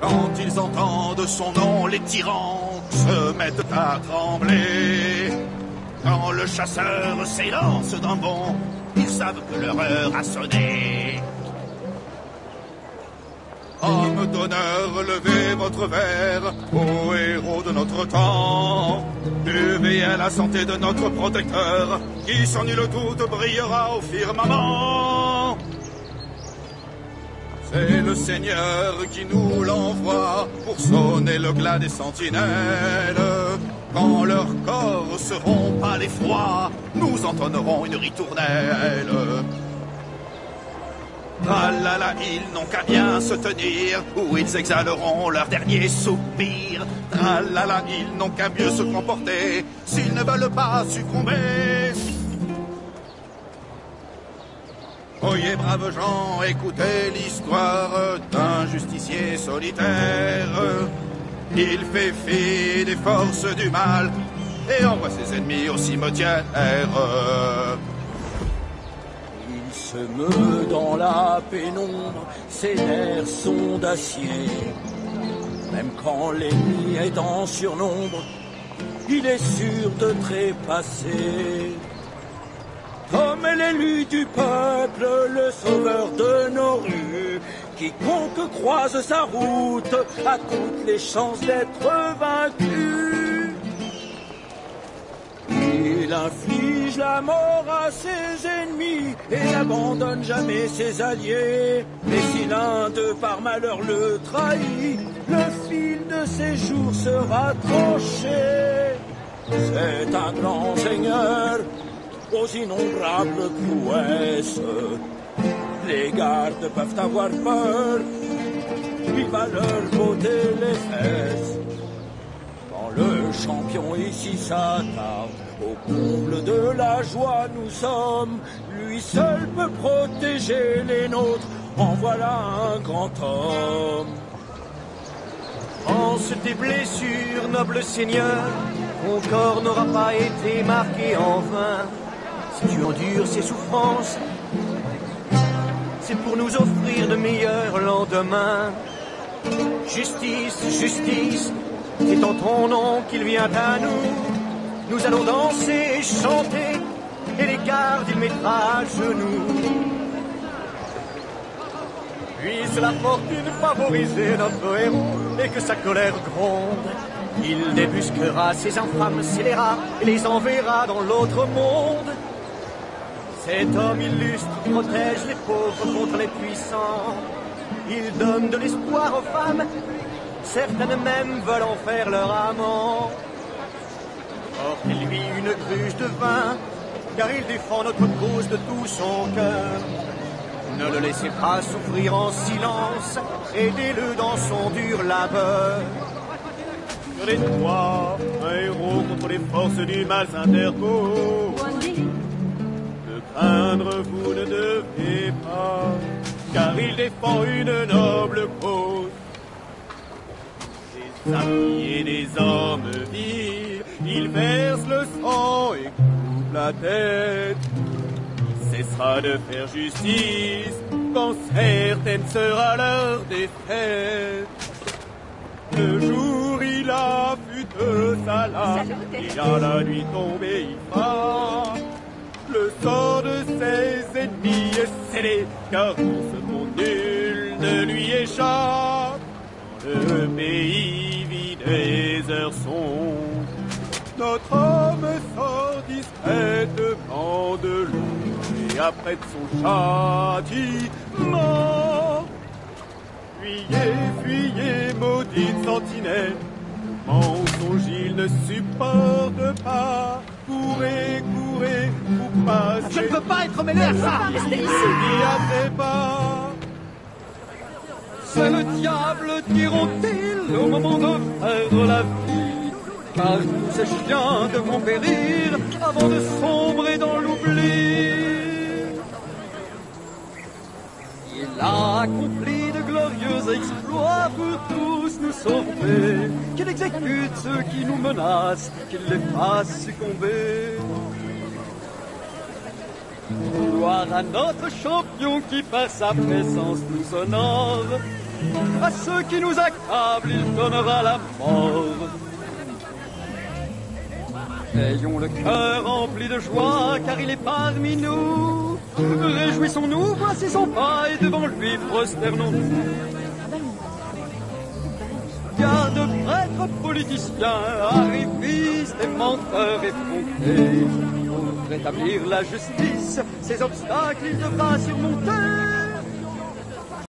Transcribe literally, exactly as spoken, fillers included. Quand ils entendent son nom, les tyrans se mettent à trembler. Quand le chasseur s'élance d'un bond, ils savent que leur heure a sonné. Homme d'honneur, levez votre verre, ô héros de notre temps. Buvez à la santé de notre protecteur, qui sans nul doute brillera au firmament. C'est le Seigneur qui nous l'envoie pour sonner le glas des sentinelles. Quand leurs corps seront à l'effroi, nous entonnerons une ritournelle. Ah là là, ils n'ont qu'à bien se tenir, où ils exhaleront leur dernier soupir. Ah là là, ils n'ont qu'à mieux se comporter, s'ils ne veulent pas succomber. Oyez, braves gens, écoutez l'histoire d'un justicier solitaire. Il fait fi des forces du mal et envoie ses ennemis au cimetière. Se meut dans la pénombre, ses nerfs sont d'acier. Même quand l'ennemi est en surnombre, il est sûr de trépasser. Comme l'élu du peuple, le sauveur de nos rues, quiconque croise sa route a toutes les chances d'être vaincu. Il inflige la mort à ses ennemis et n'abandonne jamais ses alliés. Mais si l'un d'eux par malheur le trahit, le fil de ses jours sera tranché. C'est un grand seigneur aux innombrables prouesses. Les gardes peuvent avoir peur, il va leur botter les fesses. Quand le champion ici s'attarde, au comble de la joie nous sommes, lui seul peut protéger les nôtres, en voilà un grand homme. Pense tes blessures, noble seigneur, ton corps n'aura pas été marqué en vain. Si tu endures ces souffrances, c'est pour nous offrir de meilleurs lendemains. Justice, justice, c'est en ton nom qu'il vient à nous. Nous allons danser et chanter, et les gardes il mettra à genoux. Puisse la fortune favoriser notre héros, et que sa colère gronde. Il débusquera ces infâmes scélérats, et les enverra dans l'autre monde. Cet homme illustre protège les pauvres contre les puissants. Il donne de l'espoir aux femmes, certaines même veulent en faire leur amant. Portez-lui une cruche de vin, car il défend notre cause de tout son cœur. Ne le laissez pas souffrir en silence, aidez-le dans son dur labeur. Donnez-toi un héros contre les forces du mal s'interpose. Craindre vous ne devez pas, car il défend une noble cause. Des amis et des hommes vils, il verse le sang et coupe la tête. Il cessera de faire justice quand certaine sera l'heure des fêtes. Le jour il a fûteux sa lame, il a la nuit tombée, il part. Le sort de ses ennemis est scellé, car pour ce qu'on nul ne lui échappe. Le pays vit des heures sombres, notre homme sort discrètement de l'eau, et après de son châtiment. Fuyez, fuyez, maudite sentinelle, le mensonge il ne supporte pas. Courez, courez, vous passez. Je ne peux pas être mêlé à ça. Ne m'y attendez pas. C'est le diable, diront-ils, au moment de perdre la vie. Car tout c'est chien de compérir avant de sombrer dans l'oubli. Il a accompli de glorieux exploits pour tous nous sauver. Qu'il exécute ceux qui nous menacent, qu'il les fasse succomber. Gloire à notre champion qui par sa présence nous honore. À ceux qui nous accablent, il donnera la mort. Ayons le cœur rempli de joie, car il est parmi nous. Réjouissons-nous, voici son pas, et devant lui prosternons-nous. Garde prêtres, politiciens, arrivistes et menteurs effrontés. Pour rétablir la justice, ces obstacles il devra surmonter.